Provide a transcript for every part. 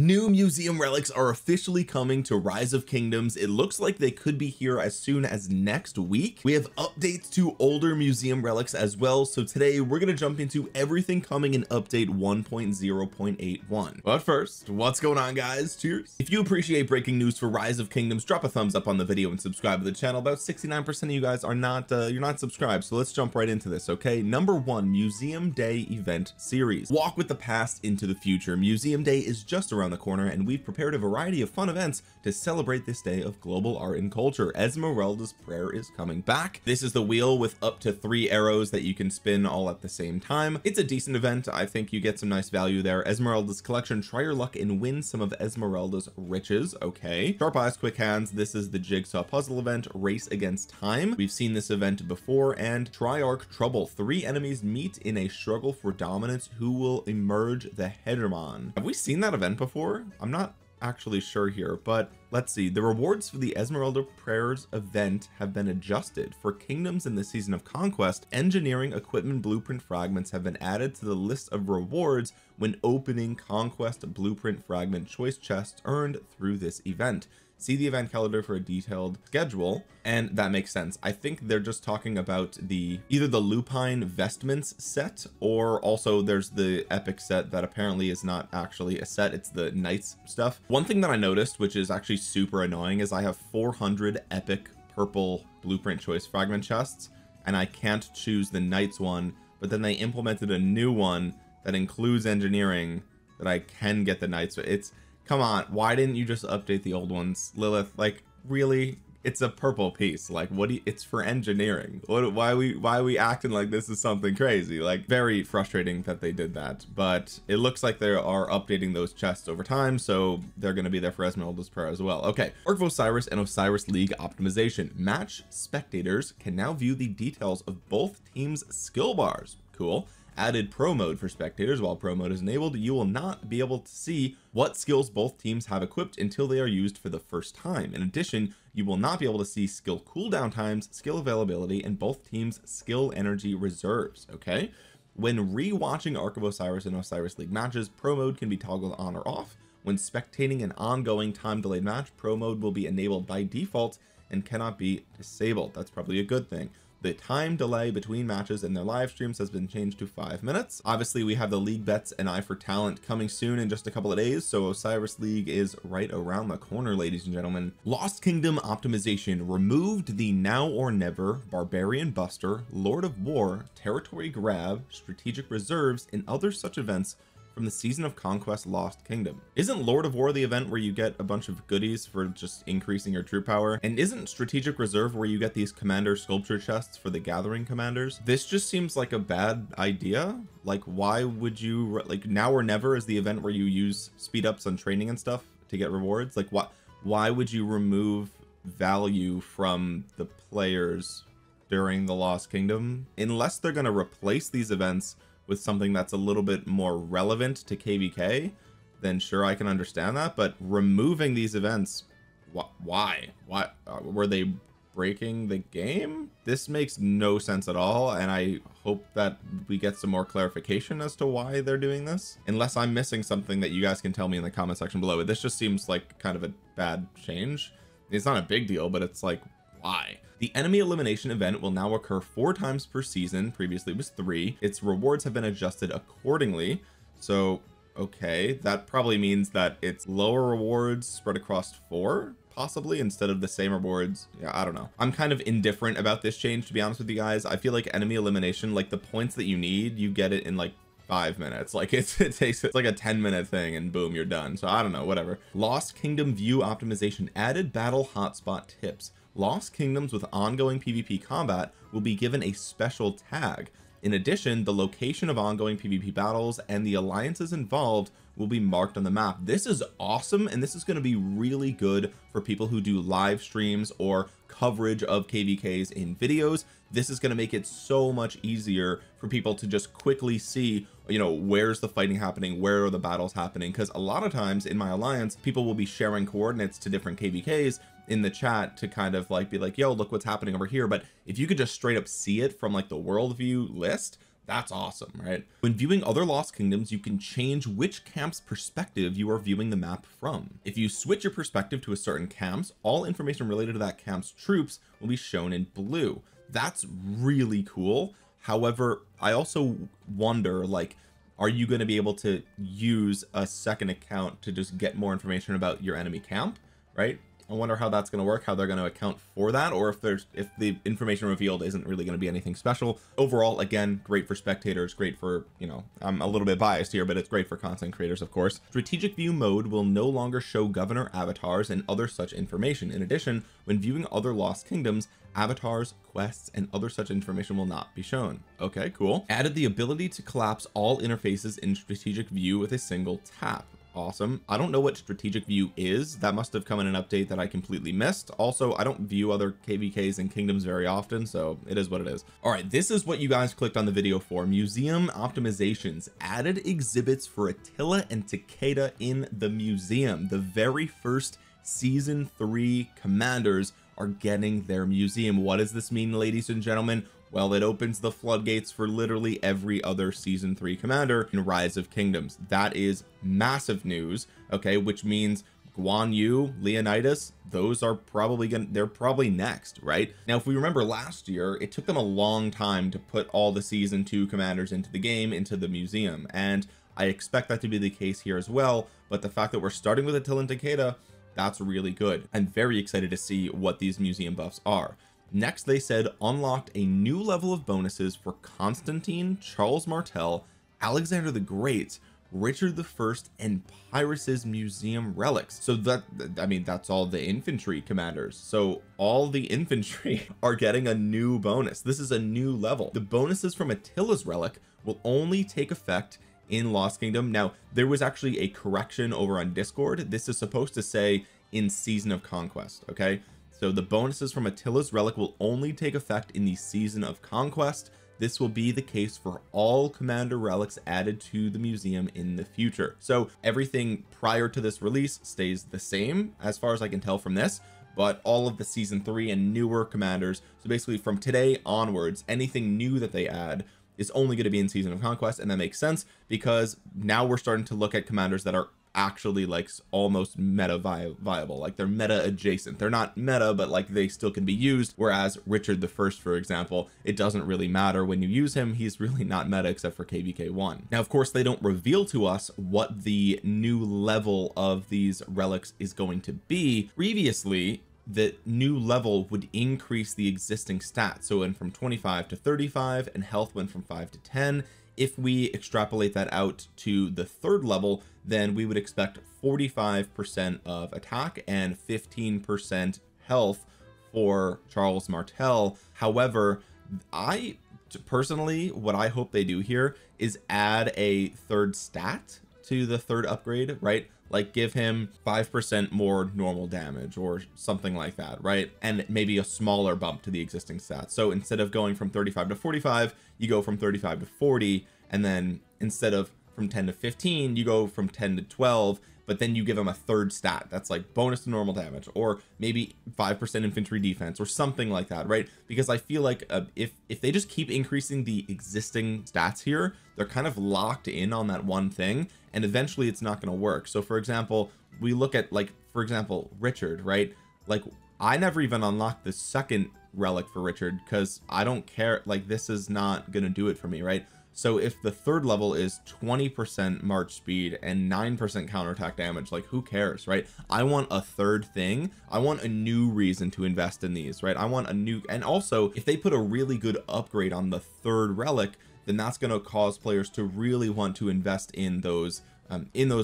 New museum relics are officially coming to Rise of Kingdoms. It looks like they could be here as soon as next week. We have updates to older museum relics as well, so today we're going to jump into everything coming in update 1.0.81. But first, what's going on, guys? Cheers. If you appreciate breaking news for Rise of Kingdoms, drop a thumbs up on the video and subscribe to the channel. About 69% of you guys are not you're not subscribed, so let's jump right into this. Okay, Number 1, Museum Day event series. Walk with the past into the future. Museum Day is just around the corner, and we've prepared a variety of fun events to celebrate this day of global art and culture. Esmeralda's Prayer is coming back. This is the wheel with up to 3 arrows that you can spin all at the same time. It's a decent event. I think you get some nice value there. Esmeralda's Collection. Try your luck and win some of Esmeralda's riches. Okay, Sharp Eyes Quick Hands. This is the jigsaw puzzle event. Race Against Time. We've seen this event before. And Triarch Trouble. 3 enemies meet in a struggle for dominance. Who will emerge the hegemon? Have we seen that event before? I'm not actually sure here, but let's see. The rewards for the Esmeralda Prayers event have been adjusted for kingdoms in the season of conquest. Engineering equipment blueprint fragments have been added to the list of rewards when opening conquest blueprint fragment choice chests earned through this event. See the event calendar for a detailed schedule. And that makes sense. I think they're just talking about the either the Lupine vestments set, or also there's the epic set that apparently is not actually a set, it's the knights stuff. One thing that I noticed, which is actually super annoying, is I have 400 epic purple blueprint choice fragment chests, and I can't choose the knights one, but then they implemented a new one that includes engineering that I can get the knights. It's, come on, why didn't you just update the old ones, Lilith? Like, really? It's a purple piece. Like, what do you, it's for engineering. What, why are we acting like this is something crazy? Like, very frustrating that they did that, but it looks like they are updating those chests over time, so they're going to be there for Esmeralda's Prayer as well. Okay, Arc of Osiris and Osiris League optimization. Match spectators can now view the details of both teams' skill bars. Cool. Added pro mode for spectators. While pro mode is enabled, you will not be able to see what skills both teams have equipped until they are used for the first time. In addition, you will not be able to see skill cooldown times, skill availability, and both teams' skill energy reserves. Okay, when re-watching Arc of Osiris and Osiris League matches, pro mode can be toggled on or off. When spectating an ongoing time delayed match, pro mode will be enabled by default and cannot be disabled. That's probably a good thing. The time delay between matches and their live streams has been changed to 5 minutes. Obviously, we have the league bets and Eye for Talent coming soon in just a couple of days, so Osiris League is right around the corner, ladies and gentlemen. Lost Kingdom optimization removed the Now or Never, Barbarian Buster, Lord of War, Territory Grab, Strategic Reserves, and other such events from the season of conquest Lost Kingdom. Isn't Lord of War the event where you get a bunch of goodies for just increasing your troop power? And isn't Strategic Reserve where you get these commander sculpture chests for the gathering commanders? This just seems like a bad idea. Like, why would you, like, Now or Never is the event where you use speed ups on training and stuff to get rewards. Like, why would you remove value from the players during the Lost Kingdom unless they're going to replace these events with something that's a little bit more relevant to KVK? Then sure, I can understand that, but removing these events, why were they breaking the game? This makes no sense at all, and I hope that we get some more clarification as to why they're doing this, unless I'm missing something that you guys can tell me in the comment section below. This just seems like kind of a bad change. It's not a big deal, but it's like, why? The enemy elimination event will now occur 4 times per season. Previously it was 3. Its rewards have been adjusted accordingly. So, okay, that probably means that it's lower rewards spread across 4, possibly, instead of the same rewards. Yeah, I don't know. I'm kind of indifferent about this change, to be honest with you guys. I feel like enemy elimination, like the points that you need, you get it in like 5 minutes. Like it's like a 10-minute thing and boom, you're done. So I don't know, whatever. Lost Kingdom view optimization added battle hotspot tips. Lost Kingdoms with ongoing PvP combat will be given a special tag. In addition, the location of ongoing PvP battles and the alliances involved will be marked on the map. This is awesome, and this is going to be really good for people who do live streams or coverage of KVKs in videos. This is going to make it so much easier for people to just quickly see, you know, where's the fighting happening, where are the battles happening, because a lot of times in my alliance, people will be sharing coordinates to different KVKs in the chat to kind of like be like, yo, look what's happening over here. But if you could just straight up see it from like the world view list, That's awesome, right? When viewing other Lost Kingdoms, you can change which camp's perspective you are viewing the map from. If you switch your perspective to a certain camp's, all information related to that camp's troops will be shown in blue. That's really cool. However, I also wonder, like, are you going to be able to use a second account to just get more information about your enemy camp, right? I wonder how that's going to work, how they're going to account for that, or if the information revealed isn't really going to be anything special. Overall, again, great for spectators, great for, you know, I'm a little bit biased here, but it's great for content creators, of course. Strategic view mode will no longer show governor avatars and other such information. In addition, when viewing other Lost Kingdoms, avatars, quests, and other such information will not be shown. Okay, cool. Added the ability to collapse all interfaces in strategic view with a single tap. Awesome. I don't know what strategic view is. That must have come in an update that I completely missed. Also, I don't view other kvks and kingdoms very often, so it is what it is. All right, this is what you guys clicked on the video for. Museum optimizations. Added exhibits for Attila and Takeda in the museum. The very first season 3 commanders are getting their museum. What does this mean, ladies and gentlemen? Well, it opens the floodgates for literally every other season 3 commander in Rise of Kingdoms. That is massive news. Okay, which means Guan Yu, Leonidas, those are probably they're probably next, right? Now, if we remember last year, it took them a long time to put all the season 2 commanders into the game, into the museum. And I expect that to be the case here as well. But the fact that we're starting with Attila and Takeda, that's really good. I'm very excited to see what these museum buffs are. Next, they said unlocked a new level of bonuses for Constantine, Charles Martel, Alexander the Great, Richard the First, and Pyrrhus's museum relics. So that, I mean, that's all the infantry commanders. So all the infantry are getting a new bonus. This is a new level. The bonuses from Attila's relic will only take effect in Lost Kingdom. Now, there was actually a correction over on Discord. This is supposed to say in Season of Conquest. Okay, so the bonuses from Attila's relic will only take effect in the Season of Conquest. This will be the case for all commander relics added to the museum in the future. So everything prior to this release stays the same, as far as I can tell from this, but all of the season 3 and newer commanders, so basically from today onwards, anything new that they add is only going to be in Season of Conquest. And that makes sense, because now we're starting to look at commanders that are actually like almost meta viable, like they're meta adjacent. They're not meta, but like they still can be used. Whereas Richard the First, for example, it doesn't really matter when you use him. He's really not meta except for kvk1. Now, of course, they don't reveal to us what the new level of these relics is going to be. Previously, the new level would increase the existing stats, so it went from 25 to 35, and health went from 5 to 10. If we extrapolate that out to the third level, then we would expect 45% of attack and 15% health for Charles Martel. However, I personally, what I hope they do here is add a third stat to the third upgrade, right? Like give him 5% more normal damage or something like that, right? And maybe a smaller bump to the existing stats. So instead of going from 35 to 45, you go from 35 to 40. And then instead of from 10 to 15, you go from 10 to 12, but then you give him a third stat. That's like bonus to normal damage, or maybe 5% infantry defense or something like that, right? Because I feel like if they just keep increasing the existing stats here, they're kind of locked in on that one thing, and eventually it's not going to work. So for example, we look at like, for example, Richard, right? Like I never even unlocked the second relic for Richard because I don't care. Like this is not going to do it for me, right? So if the third level is 20% march speed and 9% counterattack damage, like who cares, right? I want a third thing. I want a new reason to invest in these, right? I want a new, and also if they put a really good upgrade on the third relic, then that's going to cause players to really want to invest in those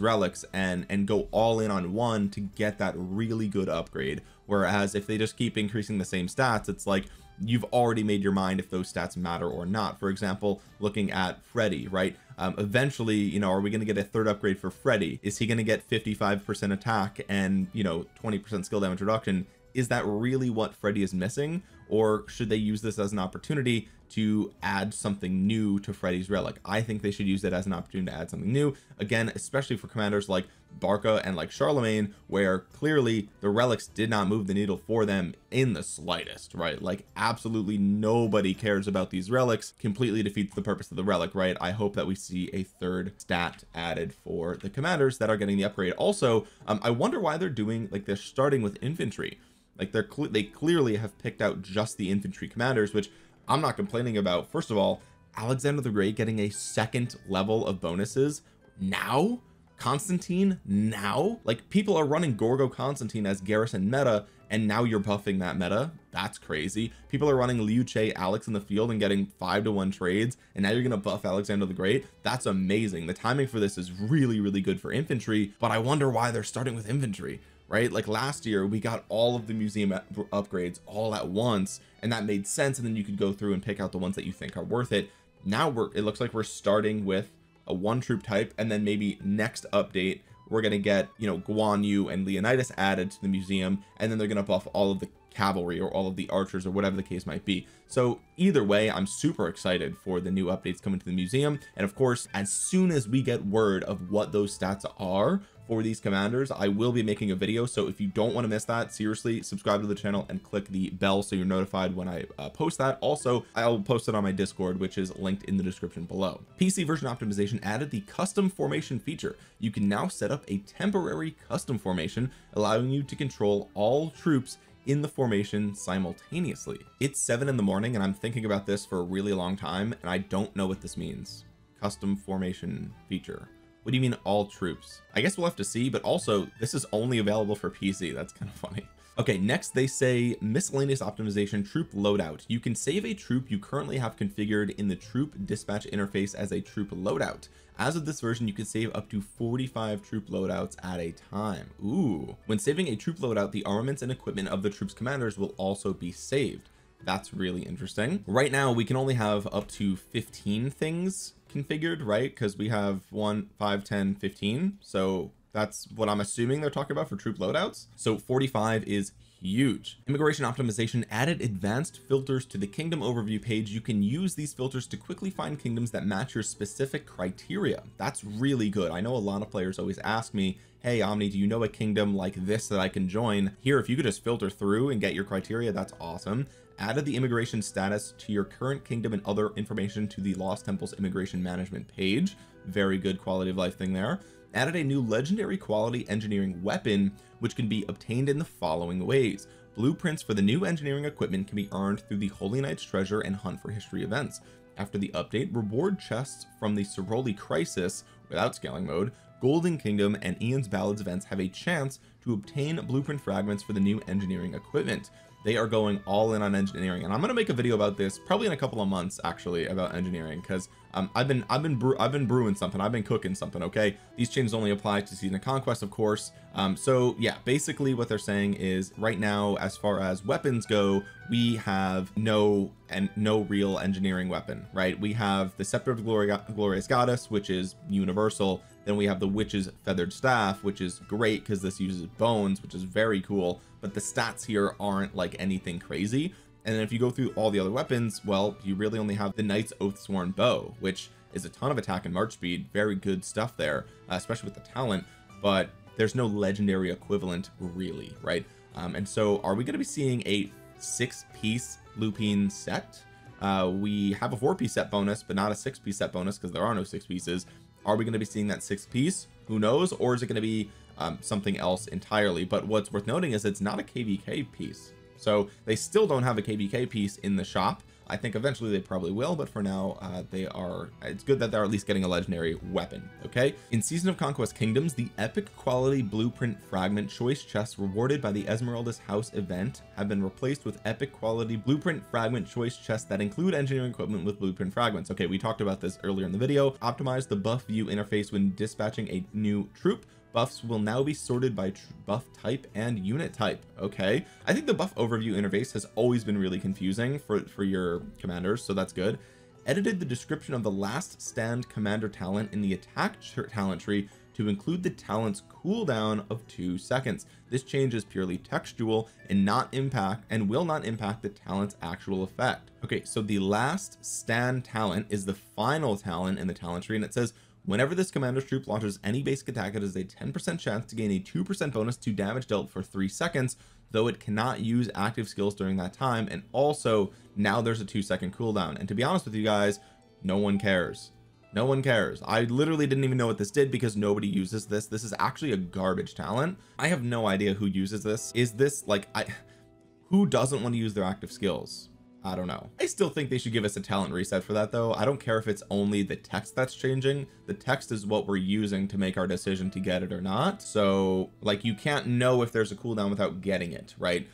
relics and go all in on one to get that really good upgrade. Whereas if they just keep increasing the same stats, it's like, you've already made your mind if those stats matter or not. For example, looking at Freddy, right? Eventually, you know, are we going to get a third upgrade for Freddy? Is he going to get 55% attack and, you know, 20% skill damage reduction? Is that really what Freddy is missing? Or should they use this as an opportunity to add something new to Freddy's relic? I think they should use it as an opportunity to add something new, again, especially for commanders like Barca and like Charlemagne, where clearly the relics did not move the needle for them in the slightest, right? Like, absolutely nobody cares about these relics. Completely defeats the purpose of the relic, right? I hope that we see a third stat added for the commanders that are getting the upgrade. Also, I wonder why they're doing, like, they're starting with infantry. Like, they clearly have picked out just the infantry commanders, which I'm not complaining about. First of all, Alexander the Great getting a second level of bonuses now, Constantine now, like, people are running Gorgo Constantine as garrison meta, and now you're buffing that meta. That's crazy. People are running Liu Che Alex in the field and getting 5-to-1 trades, and now you're gonna buff Alexander the Great. That's amazing. The timing for this is really, really good for infantry, but I wonder why they're starting with infantry, right? Like, last year we got all of the museum upgrades all at once, and that made sense, and then you could go through and pick out the ones that you think are worth it. Now it looks like we're starting with a one troop type, and then maybe next update we're gonna get, you know, Guan Yu and Leonidas added to the museum, and then they're gonna buff all of the cavalry or all of the archers or whatever the case might be. So either way, I'm super excited for the new updates coming to the museum, and of course, as soon as we get word of what those stats are for these commanders, I will be making a video. So if you don't want to miss that, seriously, subscribe to the channel and click the bell so you're notified when I post that. Also, I'll post it on my Discord, which is linked in the description below. PC version optimization added the custom formation feature. You can now set up a temporary custom formation, allowing you to control all troops in the formation simultaneously. It's 7 in the morning, and I'm thinking about this for a really long time, and I don't know what this means. Custom formation feature. What do you mean all troops? I guess we'll have to see, but also this is only available for PC. That's kind of funny. Okay, next they say miscellaneous optimization, troop loadout. You can save a troop you currently have configured in the troop dispatch interface as a troop loadout. As of this version, you can save up to 45 troop loadouts at a time. Ooh. When saving a troop loadout, the armaments and equipment of the troop's commanders will also be saved. That's really interesting. Right now, we can only have up to 15 things configured, right? Because we have 1, 5, 10, 15, so that's what I'm assuming they're talking about for troop loadouts. So 45 is huge. Immigration optimization added advanced filters to the kingdom overview page. You can use these filters to quickly find kingdoms that match your specific criteria. That's really good. I know a lot of players always ask me, hey Omni, do you know a kingdom like this that I can join? Here, if you could just filter through and get your criteria, that's awesome. Added the immigration status to your current kingdom and other information to the Lost Temple's immigration management page. Very good quality of life thing there. Added a new legendary quality engineering weapon, which can be obtained in the following ways. Blueprints for the new engineering equipment can be earned through the Holy Knight's Treasure and Hunt for History events. After the update, reward chests from the Ceroli Crisis without scaling mode, Golden Kingdom, and Ian's Ballads events have a chance to obtain blueprint fragments for the new engineering equipment. They are going all in on engineering, and I'm going to make a video about this probably in a couple of months, actually, about engineering, because I've been brewing something. I've been cooking something. Okay, these changes only apply to Season of Conquest, of course. So yeah, basically what they're saying is right now, as far as weapons go, we have no real engineering weapon, right? We have the Scepter of Glorious Goddess, which is universal. Then we have the Witch's Feathered Staff, which is great because this uses bones, which is very cool, but the stats here aren't like anything crazy. And then if you go through all the other weapons, well, you really only have the Knight's Oath Sworn Bow, which is a ton of attack and march speed. Very good stuff there, especially with the talent, but there's no legendary equivalent really, right? And so are we going to be seeing a 6-piece Lupine set? We have a 4-piece set bonus, but not a 6-piece set bonus because there are no 6 pieces. Are we going to be seeing that 6-piece? Who knows? Or is it going to be something else entirely? But what's worth noting is it's not a KVK piece. So they still don't have a KVK piece in the shop. I think eventually they probably will, but for now, it's good that they're at least getting a legendary weapon. Okay. In Season of Conquest Kingdoms, the epic quality blueprint fragment choice chests rewarded by the Esmeralda's House event have been replaced with epic quality blueprint fragment choice chests that include engineering equipment with blueprint fragments. Okay. We talked about this earlier in the video. Optimize the buff view interface when dispatching a new troop. Buffs will now be sorted by buff type and unit type. Okay. I think the buff overview interface has always been really confusing for your commanders, so that's good. Edited the description of the last stand commander talent in the attack talent tree to include the talent's cooldown of 2 seconds. This change is purely textual and will not impact the talent's actual effect. Okay, so the last stand talent is the final talent in the talent tree, and it says whenever this commander's troop launches any basic attack, it is a 10% chance to gain a 2% bonus to damage dealt for 3 seconds, though it cannot use active skills during that time. And also now there's a 2-second cooldown, and to be honest with you guys, no one cares. I literally didn't even know what this did because nobody uses this. This is actually a garbage talent. I have no idea who uses this. Is this like, who doesn't want to use their active skills? I don't know. I still think they should give us a talent reset for that though. I don't care if it's only the text that's changing. The text is what we're using to make our decision to get it or not. So like, you can't know if there's a cooldown without getting it, right?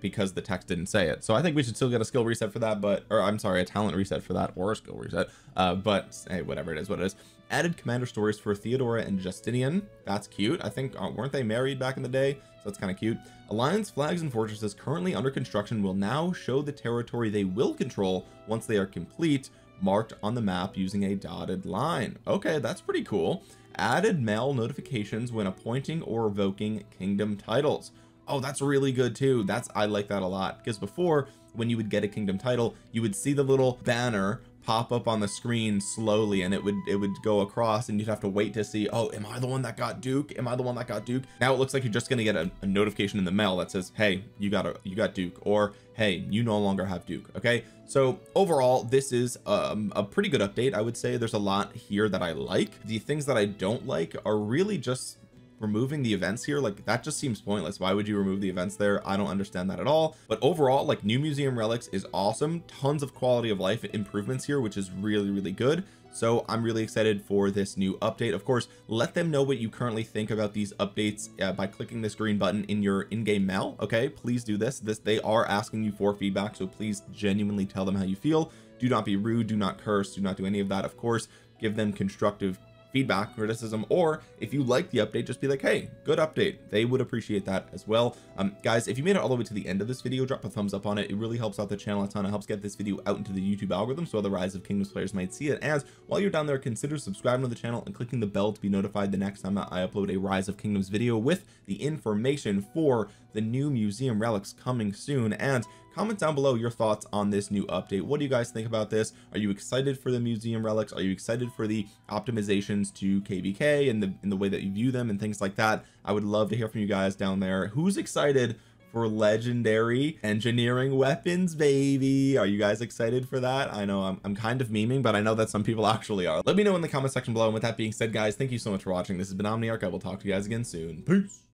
Because the text didn't say it. So I think we should still get a skill reset for that, or a talent reset for that, or a skill reset. But hey, whatever, it is what it is. Added commander stories for Theodora and Justinian. That's cute. I think weren't they married back in the day? So that's kind of cute. Alliance flags and fortresses currently under construction will now show the territory they will control once they are complete, marked on the map using a dotted line. Okay, that's pretty cool. Added mail notifications when appointing or revoking kingdom titles. Oh, that's really good too. I like that a lot, because before, when you would get a kingdom title, you would see the little banner pop up on the screen slowly, and it would go across, and you'd have to wait to see, oh, am I the one that got Duke? Am I the one that got Duke? Now it looks like you're just going to get a notification in the mail that says, hey, you got Duke, or hey, you no longer have Duke. Okay. So overall, this is a pretty good update. I would say there's a lot here that I like. The things that I don't like are really just removing the events here. Like, that just seems pointless. Why would you remove the events there? I don't understand that at all. But overall, like, new museum relics is awesome. Tons of quality of life improvements here, which is really, really good. So I'm really excited for this new update. Of course, let them know what you currently think about these updates by clicking this green button in your in-game mail. Okay, please do this. They are asking you for feedback, so please genuinely tell them how you feel. Do not be rude, do not curse, do not do any of that. Of course, give them constructive feedback, criticism, or if you like the update, just be like, hey, good update. They would appreciate that as well. Guys, if you made it all the way to the end of this video, drop a thumbs up on it. It really helps out the channel a ton. It helps get this video out into the YouTube algorithm so other Rise of Kingdoms players might see it. As while you're down there, consider subscribing to the channel and clicking the bell to be notified the next time that I upload a Rise of Kingdoms video with the information for the new museum relics coming soon. And comment down below your thoughts on this new update. What do you guys think about this? Are you excited for the museum relics? Are you excited for the optimizations to KVK and the way that you view them and things like that? I would love to hear from you guys down there. Who's excited for legendary engineering weapons, baby? Are you guys excited for that? I know I'm kind of memeing, but I know that some people actually are. Let me know in the comment section below. And with that being said, guys, thank you so much for watching. This has been Omniarch. I will talk to you guys again soon. Peace.